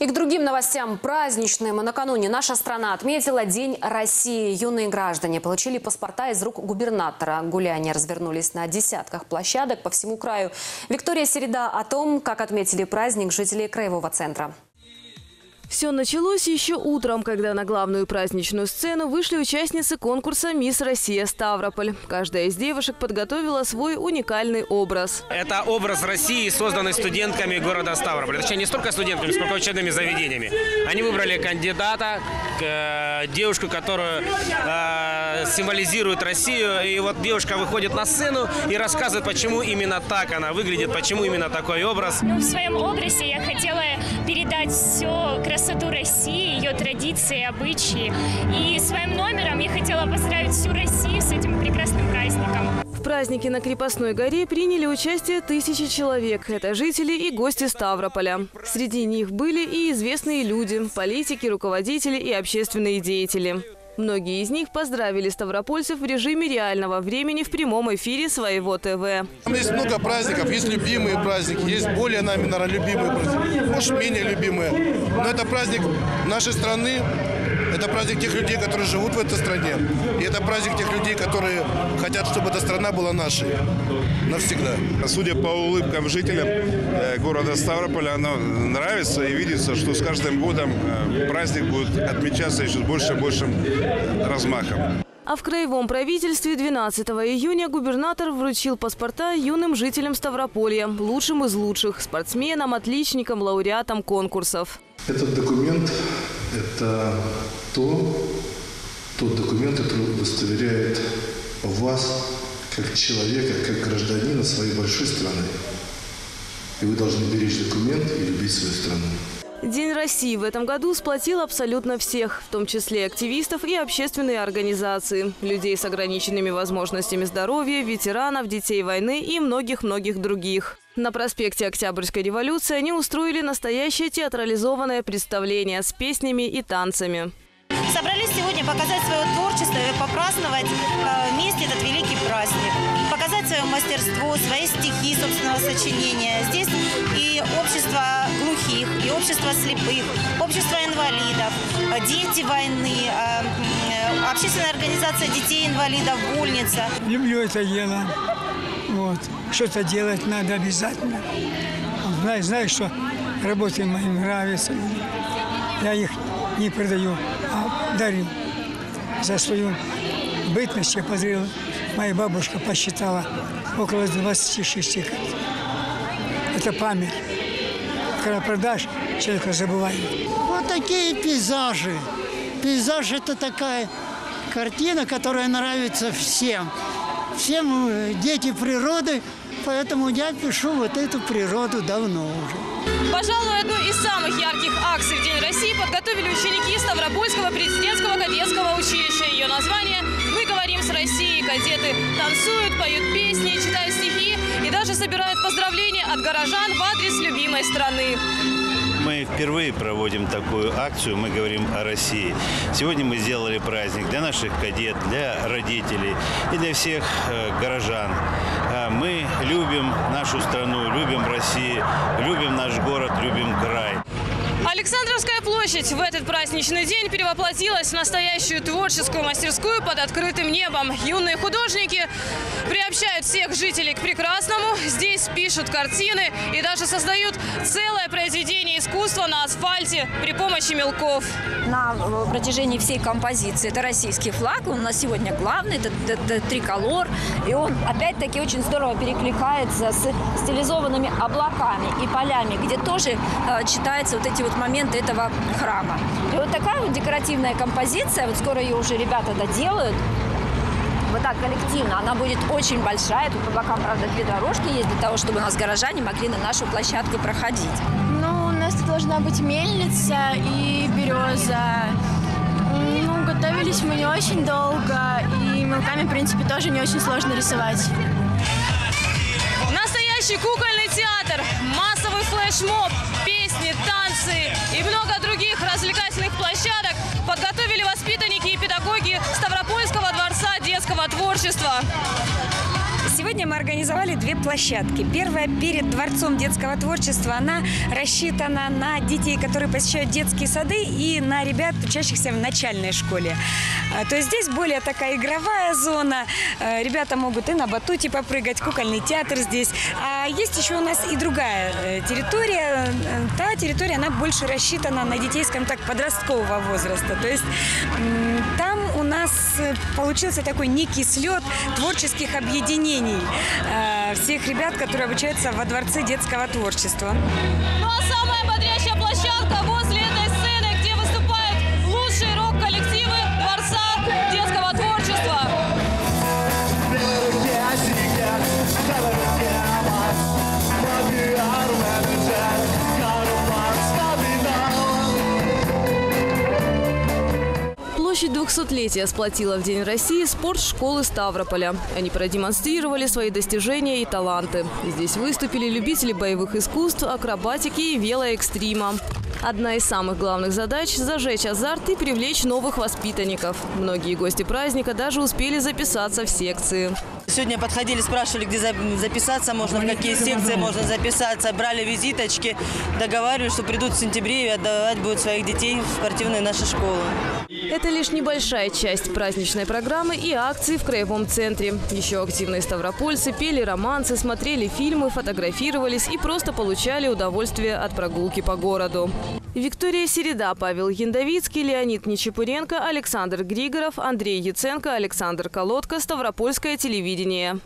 И к другим новостям праздничным. Накануне наша страна отметила День России. Юные граждане получили паспорта из рук губернатора. Гуляния развернулись на десятках площадок по всему краю. Виктория Середа о том, как отметили праздник жители краевого центра. Все началось еще утром, когда на главную праздничную сцену вышли участницы конкурса «Мисс Россия Ставрополь». Каждая из девушек подготовила свой уникальный образ. Это образ России, созданный студентками города Ставрополь. Точнее, не столько студентками, сколько учебными заведениями. Они выбрали кандидата, девушку, которая символизирует Россию. И вот девушка выходит на сцену и рассказывает, почему именно так она выглядит, почему именно такой образ. В своем образе я хотела передать все красоту. Красоту России, ее традиции, обычаи. И своим номером я хотела поздравить всю Россию с этим прекрасным праздником. В празднике на Крепостной горе приняли участие 1000 человек. Это жители и гости Ставрополя. Среди них были и известные люди, политики, руководители и общественные деятели. Многие из них поздравили ставропольцев в режиме реального времени в прямом эфире своего ТВ. Есть много праздников, есть любимые праздники, есть более нами, наверное, любимые праздники, может, менее любимые. Но это праздник нашей страны, это праздник тех людей, которые живут в этой стране. И это праздник тех людей, которые хотят, чтобы эта страна была нашей навсегда. Судя по улыбкам жителям города Ставрополя, оно нравится и видится, что с каждым годом праздник будет отмечаться еще с большим и большим размахом. А в краевом правительстве 12 июня губернатор вручил паспорта юным жителям Ставрополья, лучшим из лучших, спортсменам, отличникам, лауреатам конкурсов. Этот документ – это тот документ, который удостоверяет вас как человека, как гражданина своей большой страны. И вы должны беречь документ и любить свою страну. День России в этом году сплотил абсолютно всех, в том числе активистов и общественные организации, людей с ограниченными возможностями здоровья, ветеранов, детей войны и многих-многих других. На проспекте Октябрьской революции они устроили настоящее театрализованное представление с песнями и танцами. Собрались сегодня показать свое творчество и попраздновать вместе этот великий праздник. Показать свое мастерство, свои стихи собственного сочинения. Здесь и общество глухих, и общество слепых, общество инвалидов, дети войны, общественная организация детей-инвалидов, больница. Люблю это дело. Вот. Что-то делать надо обязательно. Знаешь, что работы моим нравятся. Я их не продаю, а дарю. За свою бытность я подарила. Моя бабушка посчитала около 26 карт. Это память. Когда продашь, человека забывает. Вот такие пейзажи. Пейзаж – это такая картина, которая нравится всем. Всем дети природы, поэтому я пишу вот эту природу давно уже. Пожалуй, одну из самых ярких акций в День России подготовили ученики Ставропольского президентского кадетского училища. Ее название «Мы говорим с Россией». Кадеты танцуют, поют песни, читают стихи и даже собирают поздравления от горожан в адрес любимой страны. Мы впервые проводим такую акцию, мы говорим о России. Сегодня мы сделали праздник для наших кадет, для родителей и для всех горожан. Мы любим нашу страну, любим Россию, любим наш город, любим край. Александровская площадь в этот праздничный день перевоплотилась в настоящую творческую мастерскую под открытым небом. Юные художники приобщают всех жителей к прекрасному. Здесь пишут картины и даже создают целое произведение искусства на асфальте при помощи мелков. На протяжении всей композиции это российский флаг. Он у нас сегодня главный, это триколор. И он опять-таки очень здорово перекликается с стилизованными облаками и полями, где тоже читаются вот эти вот моменты этого храма. И вот такая вот декоративная композиция, вот скоро ее уже ребята доделают, вот так коллективно, она будет очень большая. Тут по бокам, правда, две дорожки есть для того, чтобы у нас горожане могли на нашу площадку проходить. Ну, у нас тут должна быть мельница и береза. Ну, готовились мы не очень долго, и мелками, в принципе, тоже не очень сложно рисовать. Настоящий кукольный театр, массовый флешмоб, песни, танцы и много других развлекательных площадок подготовили воспитанники и педагоги Ставропольского дворца детского творчества. Сегодня мы организовали две площадки. Первая перед Дворцом детского творчества. Она рассчитана на детей, которые посещают детские сады, и на ребят, учащихся в начальной школе. То есть здесь более такая игровая зона. Ребята могут и на батуте попрыгать, кукольный театр здесь. А есть еще у нас и другая территория. Та территория, она больше рассчитана на детей, скажем так, подросткового возраста. То есть там у нас получился такой некий слет творческих объединений всех ребят, которые обучаются во Дворце детского творчества. Ну а самая бодрящая площадка возле этой сцены, где выступают лучшие рок-коллективы Дворца детского творчества. Площадь 200-летия сплотила в День России спорт школы Ставрополя. Они продемонстрировали свои достижения и таланты. Здесь выступили любители боевых искусств, акробатики и велоэкстрима. Одна из самых главных задач – зажечь азарт и привлечь новых воспитанников. Многие гости праздника даже успели записаться в секции. Сегодня подходили, спрашивали, где записаться можно, в какие секции можно записаться. Брали визиточки, договаривались, что придут в сентябре и отдавать будут своих детей в спортивные наши школы. Это лишь небольшая часть праздничной программы и акций в краевом центре. Еще активные ставропольцы пели романсы, смотрели фильмы, фотографировались и просто получали удовольствие от прогулки по городу. Виктория Середа, Павел Яндовицкий, Леонид Нечепуренко, Александр Григоров, Андрей Яценко, Александр Колодко, Ставропольское телевидение.